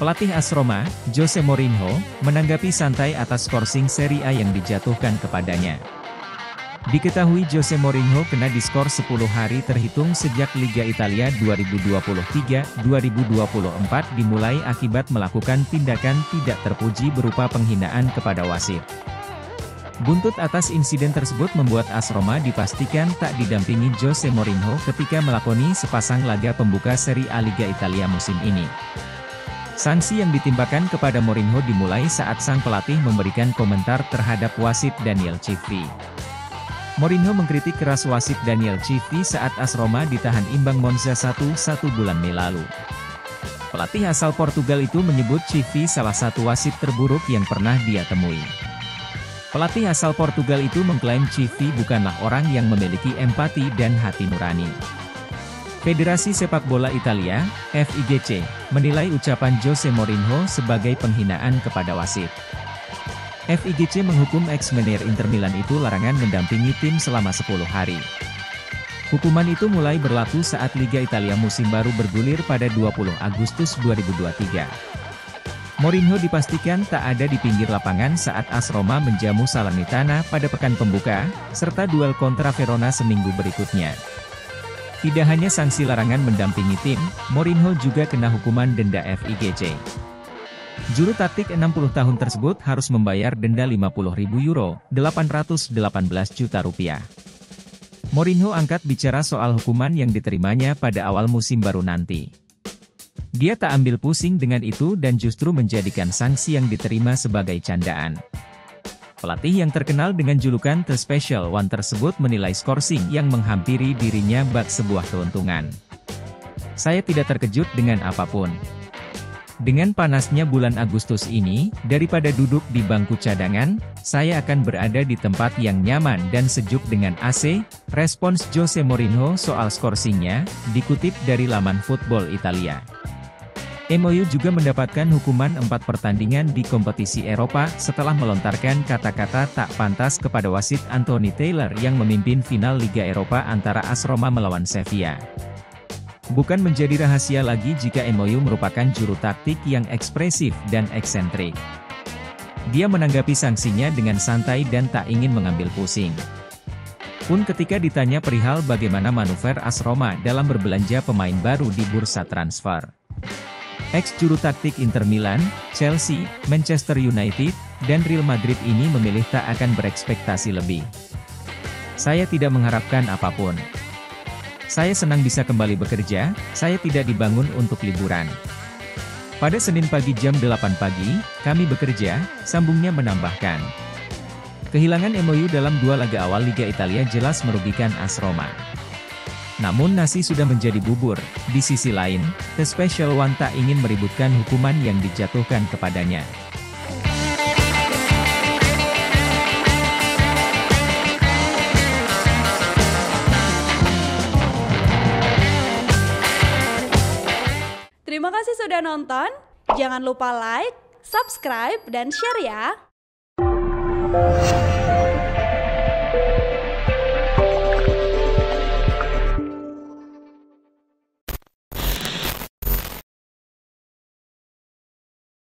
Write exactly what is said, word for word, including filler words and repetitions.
Pelatih A S Roma, Jose Mourinho, menanggapi santai atas skorsing Serie A yang dijatuhkan kepadanya. Diketahui Jose Mourinho kena diskor sepuluh hari terhitung sejak Liga Italia dua ribu dua puluh tiga dua ribu dua puluh empat dimulai akibat melakukan tindakan tidak terpuji berupa penghinaan kepada wasit. Buntut atas insiden tersebut membuat A S Roma dipastikan tak didampingi Jose Mourinho ketika melakoni sepasang laga pembuka Serie A Liga Italia musim ini. Sanksi yang ditimpakan kepada Mourinho dimulai saat sang pelatih memberikan komentar terhadap wasit Daniele Chiffi. Mourinho mengkritik keras wasit Daniele Chiffi saat A S Roma ditahan imbang Monza satu satu bulan Mei lalu. Pelatih asal Portugal itu menyebut Chiffi salah satu wasit terburuk yang pernah dia temui. Pelatih asal Portugal itu mengklaim Chiffi bukanlah orang yang memiliki empati dan hati nurani. Federasi Sepak Bola Italia, F I G C, menilai ucapan Jose Mourinho sebagai penghinaan kepada wasit. F I G C menghukum ex-manajer Inter Milan itu larangan mendampingi tim selama sepuluh hari. Hukuman itu mulai berlaku saat Liga Italia musim baru bergulir pada dua puluh Agustus dua ribu dua puluh tiga. Mourinho dipastikan tak ada di pinggir lapangan saat A S Roma menjamu Salernitana pada pekan pembuka, serta duel kontra Verona seminggu berikutnya. Tidak hanya sanksi larangan mendampingi tim, Mourinho juga kena hukuman denda F I G C. Juru taktik enam puluh tahun tersebut harus membayar denda lima puluh ribu euro, delapan ratus delapan belas juta rupiah. Mourinho angkat bicara soal hukuman yang diterimanya pada awal musim baru nanti. Dia tak ambil pusing dengan itu dan justru menjadikan sanksi yang diterima sebagai candaan. Pelatih yang terkenal dengan julukan The Special One tersebut menilai skorsing yang menghampiri dirinya bak sebuah keuntungan. Saya tidak terkejut dengan apapun. Dengan panasnya bulan Agustus ini, daripada duduk di bangku cadangan, saya akan berada di tempat yang nyaman dan sejuk dengan A C, respons Jose Mourinho soal skorsingnya, dikutip dari laman Football Italia. M O U juga mendapatkan hukuman empat pertandingan di kompetisi Eropa setelah melontarkan kata-kata tak pantas kepada wasit Anthony Taylor yang memimpin final Liga Eropa antara A S Roma melawan Sevilla. Bukan menjadi rahasia lagi jika M O U merupakan juru taktik yang ekspresif dan eksentrik. Dia menanggapi sanksinya dengan santai dan tak ingin mengambil pusing. Pun ketika ditanya perihal bagaimana manuver A S Roma dalam berbelanja pemain baru di bursa transfer. Ex-juru taktik Inter Milan, Chelsea, Manchester United, dan Real Madrid ini memilih tak akan berekspektasi lebih. Saya tidak mengharapkan apapun. Saya senang bisa kembali bekerja, saya tidak dibangun untuk liburan. Pada Senin pagi jam delapan pagi, kami bekerja, sambungnya menambahkan. Kehilangan M O U dalam dua laga awal Liga Italia jelas merugikan A S Roma. Namun nasi sudah menjadi bubur. Di sisi lain, The Special One tak ingin meributkan hukuman yang dijatuhkan kepadanya. Terima kasih sudah nonton. Jangan lupa like, subscribe, dan share ya!